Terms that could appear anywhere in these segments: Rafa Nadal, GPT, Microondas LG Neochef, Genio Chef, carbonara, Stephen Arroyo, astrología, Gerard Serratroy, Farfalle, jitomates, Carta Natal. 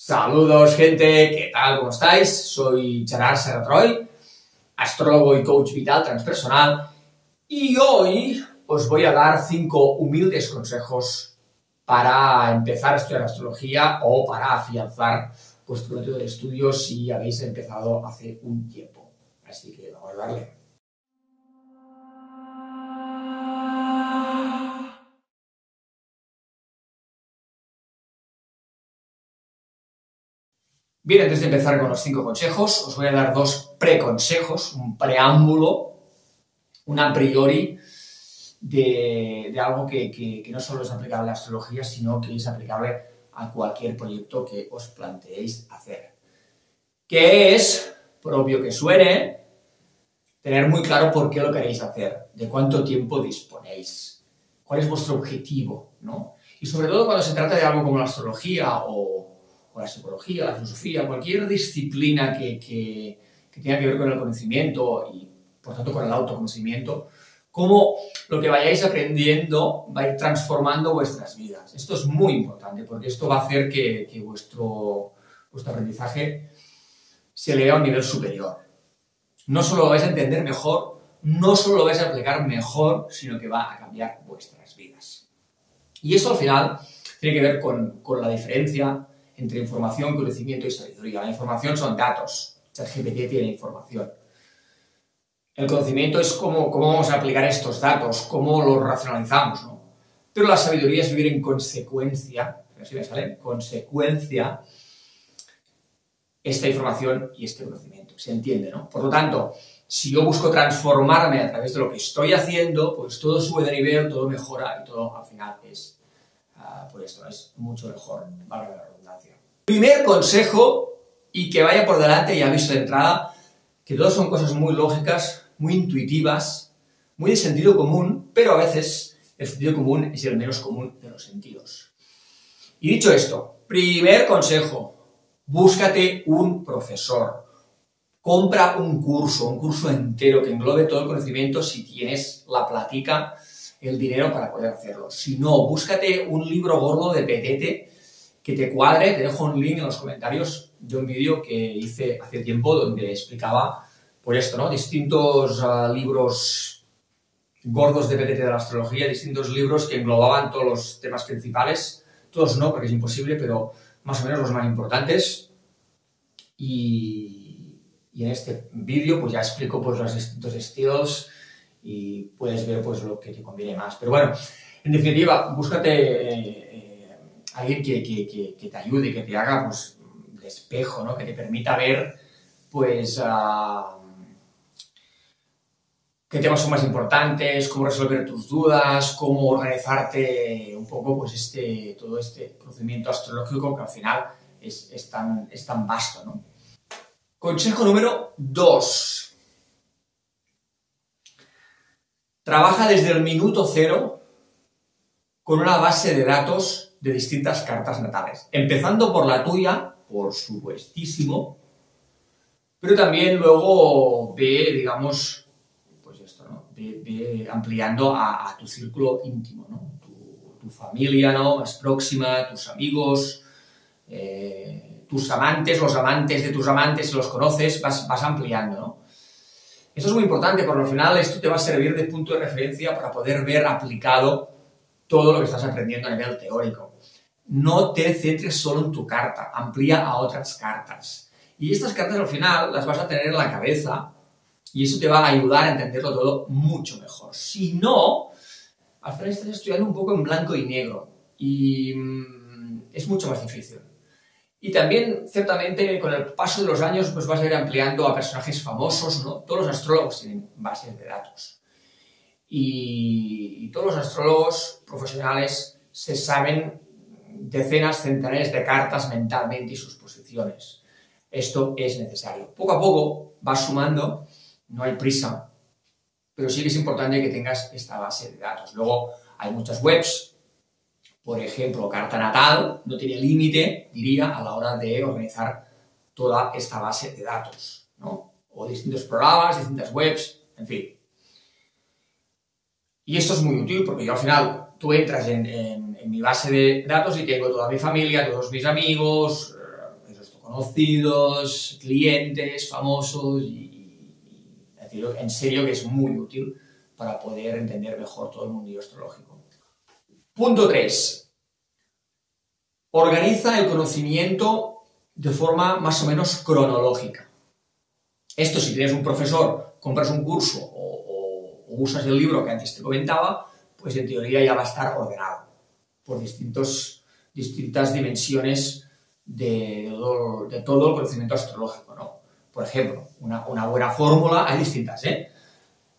Saludos gente, ¿qué tal? ¿Cómo estáis? Soy Gerard Serratroy, astrólogo y coach vital transpersonal, y hoy os voy a dar 5 humildes consejos para empezar a estudiar astrología o para afianzar vuestro método de estudio si habéis empezado hace un tiempo. Así que vamos a darle. Bien, antes de empezar con los 5 consejos, os voy a dar 2 preconsejos, un preámbulo, un a priori de algo que no solo es aplicable a la astrología, sino que es aplicable a cualquier proyecto que os planteéis hacer. Que es, por obvio que suene, tener muy claro por qué lo queréis hacer, de cuánto tiempo disponéis, cuál es vuestro objetivo, ¿no? Y sobre todo cuando se trata de algo como la astrología o la psicología, la filosofía, cualquier disciplina que tenga que ver con el conocimiento y, por tanto, con el autoconocimiento, cómo lo que vayáis aprendiendo va a ir transformando vuestras vidas. Esto es muy importante porque esto va a hacer que vuestro aprendizaje se eleve a un nivel superior. No solo lo vais a entender mejor, no solo lo vais a aplicar mejor, sino que va a cambiar vuestras vidas. Y esto, al final, tiene que ver con la diferencia entre información, conocimiento y sabiduría. La información son datos. O sea, el GPT tiene información. El conocimiento es cómo vamos a aplicar estos datos, cómo los racionalizamos, ¿no? Pero la sabiduría es vivir en consecuencia, a ver si me sale, consecuencia, esta información y este conocimiento. ¿Se entiende, no? Por lo tanto, si yo busco transformarme a través de lo que estoy haciendo, pues todo sube de nivel, todo mejora y todo al final es, por esto, es mucho mejor, valga la redundancia. Primer consejo, y que vaya por delante, ya visto de entrada, que todos son cosas muy lógicas, muy intuitivas, muy de sentido común, pero a veces el sentido común es el menos común de los sentidos. Y dicho esto, primer consejo, búscate un profesor. Compra un curso entero que englobe todo el conocimiento si tienes la platica, el dinero para poder hacerlo. Si no, búscate un libro gordo de petete que te cuadre. Te dejo un link en los comentarios de un vídeo que hice hace tiempo donde explicaba, pues esto, ¿no? Distintos libros gordos de petete de la astrología, distintos libros que englobaban todos los temas principales. Todos no, porque es imposible, pero más o menos los más importantes. Y en este vídeo pues ya explico pues, los distintos estilos, y puedes ver pues lo que te conviene más. Pero bueno, en definitiva, búscate alguien que te ayude, que te haga pues de espejo, ¿no? Que te permita ver pues qué temas son más importantes, cómo resolver tus dudas, cómo organizarte un poco pues todo este procedimiento astrológico que al final es tan vasto, ¿no? Consejo número 2. Trabaja desde el minuto cero con una base de datos de distintas cartas natales. Empezando por la tuya, por supuestísimo, pero también luego ve, digamos, pues esto, ¿no? Ve ampliando a tu círculo íntimo, ¿no? Tu familia, ¿no? Más próxima, tus amigos, tus amantes, los amantes de tus amantes, si los conoces, vas ampliando, ¿no? Esto es muy importante porque al final esto te va a servir de punto de referencia para poder ver aplicado todo lo que estás aprendiendo a nivel teórico. No te centres solo en tu carta, amplía a otras cartas. Y estas cartas al final las vas a tener en la cabeza y eso te va a ayudar a entenderlo todo mucho mejor. Si no, al final estás estudiando un poco en blanco y negro y es mucho más difícil. Y también, ciertamente, con el paso de los años, pues vas a ir ampliando a personajes famosos, ¿no? Todos los astrólogos tienen bases de datos. Y todos los astrólogos profesionales se saben decenas, centenares de cartas mentalmente y sus posiciones. Esto es necesario. Poco a poco vas sumando, no hay prisa, pero sí que es importante que tengas esta base de datos. Luego hay muchas webs. Por ejemplo, Carta Natal no tiene límite, diría, a la hora de organizar toda esta base de datos, ¿no? O distintos programas, distintas webs, en fin. Y esto es muy útil porque yo al final tú entras en mi base de datos y tengo toda mi familia, todos mis amigos, conocidos, clientes, famosos, y en serio que es muy útil para poder entender mejor todo el mundillo astrológico. Punto 3. Organiza el conocimiento de forma más o menos cronológica. Esto, si tienes un profesor, compras un curso o usas el libro que antes te comentaba, pues en teoría ya va a estar ordenado por distintas dimensiones de todo el conocimiento astrológico, ¿no? Por ejemplo, una buena fórmula, hay distintas, ¿eh?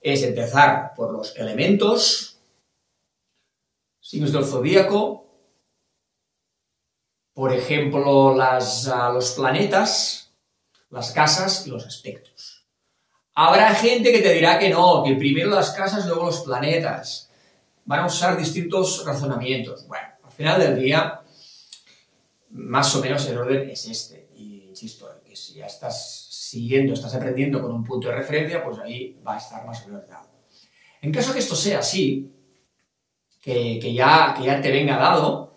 Es empezar por los elementos, signos del zodíaco, por ejemplo, los planetas, las casas y los aspectos. Habrá gente que te dirá que no, que primero las casas, luego los planetas. Van a usar distintos razonamientos. Bueno, al final del día, más o menos el orden es este. Y insisto, que si ya estás siguiendo, estás aprendiendo con un punto de referencia, pues ahí va a estar más o menos dado. En caso que esto sea así, que ya te venga dado,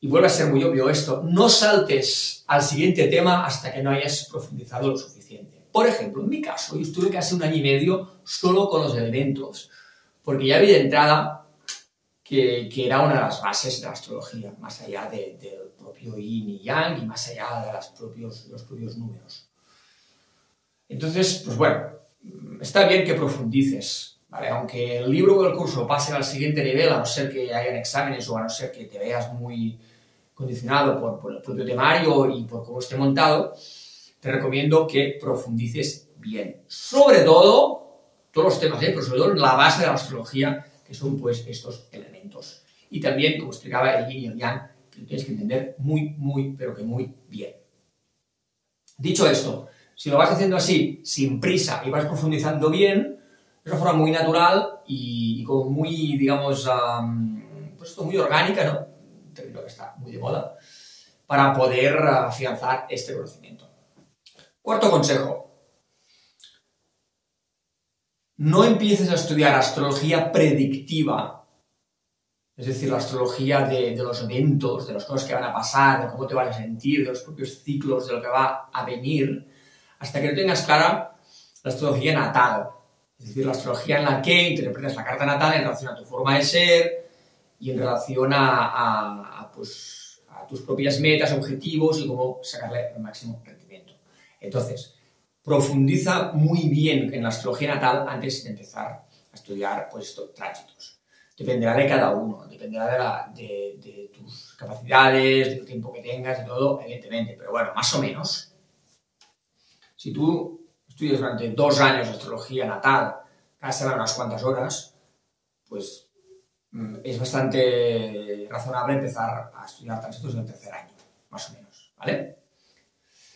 y vuelve a ser muy obvio esto, no saltes al siguiente tema hasta que no hayas profundizado lo suficiente. Por ejemplo, en mi caso, yo estuve casi un año y medio solo con los elementos, porque ya vi de entrada que era una de las bases de la astrología, más allá del propio yin y yang y más allá de los propios números. Entonces, pues bueno, está bien que profundices, ¿vale? Aunque el libro o el curso pasen al siguiente nivel, a no ser que hayan exámenes o a no ser que te veas muy condicionado por el propio temario y por cómo esté montado, te recomiendo que profundices bien. Sobre todo, todos los temas, pero sobre todo la base de la astrología, que son pues estos elementos. Y también, como explicaba, el yin y el yang, que lo tienes que entender muy, muy, pero que muy bien. Dicho esto, si lo vas haciendo así, sin prisa, y vas profundizando bien, es una forma muy natural y como muy, digamos, pues muy orgánica, ¿no? Un término que está muy de moda, para poder afianzar este conocimiento. Cuarto consejo. No empieces a estudiar astrología predictiva, es decir, la astrología de los eventos, de las cosas que van a pasar, de cómo te vas a sentir, de los propios ciclos, de lo que va a venir, hasta que no tengas clara la astrología natal, es decir, la astrología en la que interpretas la carta natal en relación a tu forma de ser y en relación a tus propias metas, objetivos y cómo sacarle el máximo rendimiento. Entonces, profundiza muy bien en la astrología natal antes de empezar a estudiar pues, estos tránsitos. Dependerá de cada uno, dependerá de tus capacidades, del tiempo que tengas, de todo, evidentemente. Pero bueno, más o menos, si tú estudias durante 2 años astrología natal, cada semana unas cuantas horas, pues es bastante razonable empezar a estudiar tránsitos en el 3er año, más o menos, ¿vale?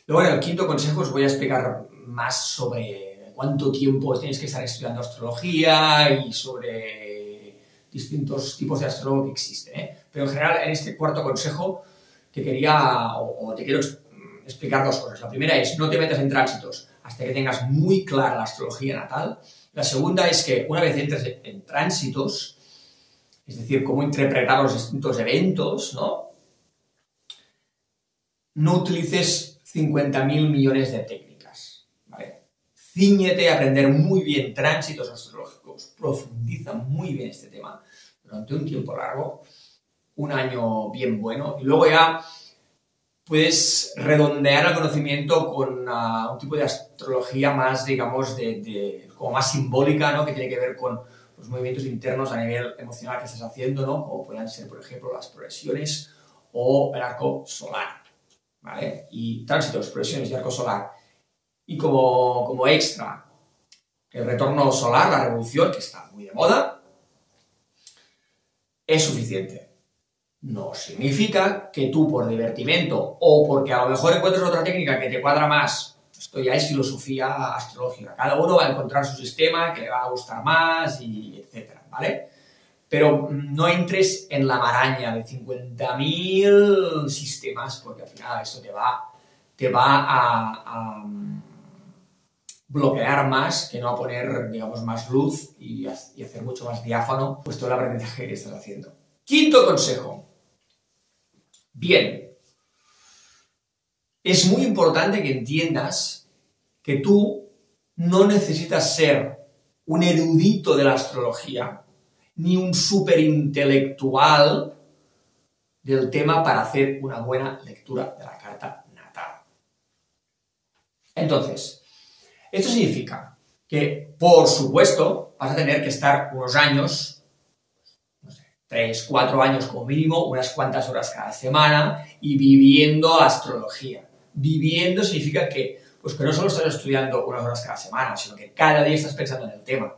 Luego, en el quinto consejo, os voy a explicar más sobre cuánto tiempo tienes que estar estudiando astrología y sobre distintos tipos de astrólogo que existen, ¿eh? Pero en general, en este cuarto consejo te quiero explicar 2 cosas. La primera es, no te metas en tránsitos hasta que tengas muy clara la astrología natal. La segunda es que una vez entres en tránsitos, es decir, cómo interpretar los distintos eventos, no utilices 50.000 millones de técnicas, ¿vale? Cíñete a aprender muy bien tránsitos astrológicos, profundiza muy bien este tema durante un tiempo largo, un año bien bueno, y luego ya puedes redondear el conocimiento con un tipo de astrología más, digamos, como más simbólica, ¿no? Que tiene que ver con los movimientos internos a nivel emocional que estás haciendo, ¿no? Como pueden ser, por ejemplo, las progresiones o el arco solar. ¿Vale? Y tránsitos, progresiones y arco solar. Y como extra, el retorno solar, la revolución, que está muy de moda, es suficiente. No significa que tú, por divertimento o porque a lo mejor encuentres otra técnica que te cuadra más, esto ya es filosofía astrológica. Cada uno va a encontrar su sistema que le va a gustar más, y etcétera, ¿vale? Pero no entres en la maraña de 50.000 sistemas, porque al final eso te va a bloquear más, que no a poner, digamos, más luz y hacer mucho más diáfano pues todo el aprendizaje que estás haciendo. Quinto consejo. Bien. Es muy importante que entiendas que tú no necesitas ser un erudito de la astrología ni un superintelectual del tema para hacer una buena lectura de la carta natal. Entonces, esto significa que, por supuesto, vas a tener que estar unos años, no sé, 3, 4 años como mínimo, unas cuantas horas cada semana, y viviendo astrología. Viviendo significa que, pues que no solo estás estudiando unas horas cada semana, sino que cada día estás pensando en el tema.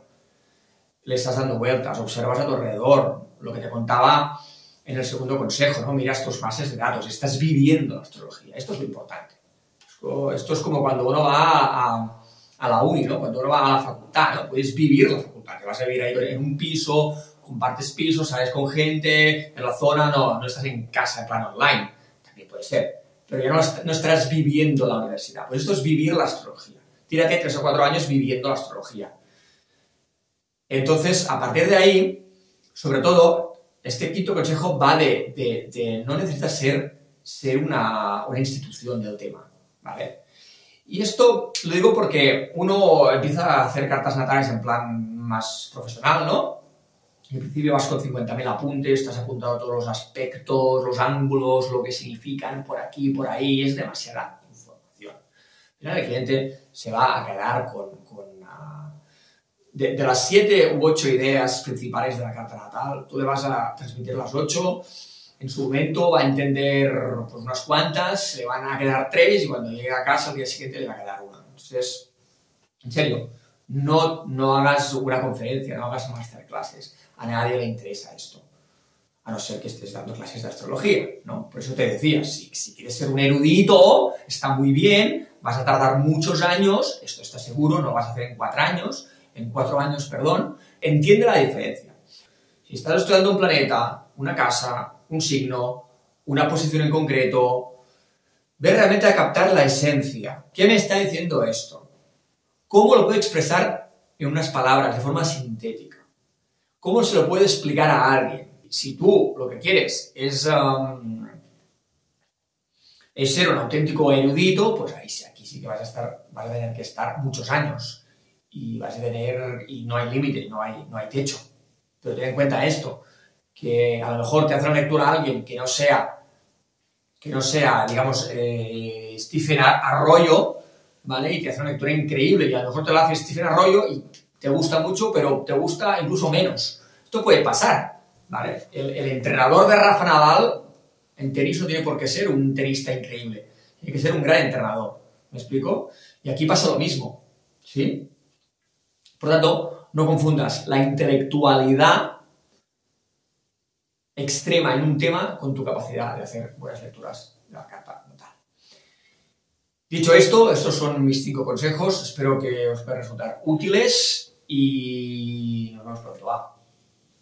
Le estás dando vueltas, observas a tu alrededor, lo que te contaba en el segundo consejo, ¿no? Miras tus bases de datos, estás viviendo la astrología. Esto es lo importante. Esto es como cuando uno va a la uni, ¿no? Cuando uno va a la facultad, ¿no? Puedes vivir la facultad, que vas a vivir ahí en un piso, compartes pisos, sales con gente, en la zona, no estás en casa, en plan online. También puede ser. Pero ya no estarás viviendo la universidad. Pues esto es vivir la astrología. Tírate 3 o 4 años viviendo la astrología. Entonces, a partir de ahí, sobre todo, este quinto consejo va de no necesitas ser una institución del tema, ¿vale? Y esto lo digo porque uno empieza a hacer cartas natales en plan más profesional, ¿no? En principio vas con 50.000 apuntes, estás apuntando todos los aspectos, los ángulos, lo que significan por aquí, por ahí, es demasiada información. Al final el cliente se va a quedar de las 7 u 8 ideas principales de la carta natal, tú le vas a transmitir las 8, en su momento va a entender pues, unas cuantas, le van a quedar 3 y cuando llegue a casa al día siguiente le va a quedar 1. Entonces, en serio, no hagas una conferencia, no hagas masterclasses, a nadie le interesa esto, a no ser que estés dando clases de astrología, ¿no? Por eso te decía, si quieres ser un erudito, está muy bien, vas a tardar muchos años, esto está seguro, no lo vas a hacer en 4 años, entiende la diferencia. Si estás estudiando un planeta, una casa, un signo, una posición en concreto, ve realmente a captar la esencia. ¿Qué me está diciendo esto? ¿Cómo lo puedo expresar en unas palabras, de forma sintética? ¿Cómo se lo puede explicar a alguien? Si tú lo que quieres es ser un auténtico erudito, pues aquí sí que vas a tener que estar muchos años. Y vas a tener, y no hay límite, no hay techo. Pero ten en cuenta esto, que a lo mejor te hace una lectura a alguien que no sea digamos, Stephen Arroyo, ¿vale? Y te hace una lectura increíble, y a lo mejor te la hace Stephen Arroyo y te gusta mucho, pero te gusta incluso menos. Esto puede pasar, ¿vale? El entrenador de Rafa Nadal en tenis no tiene por qué ser un tenista increíble, tiene que ser un gran entrenador, ¿me explico? Y aquí pasa lo mismo, ¿sí? Por lo tanto, no confundas la intelectualidad extrema en un tema con tu capacidad de hacer buenas lecturas de la carta natal. Dicho esto, estos son mis 5 consejos. Espero que os puedan resultar útiles y nos vemos pronto.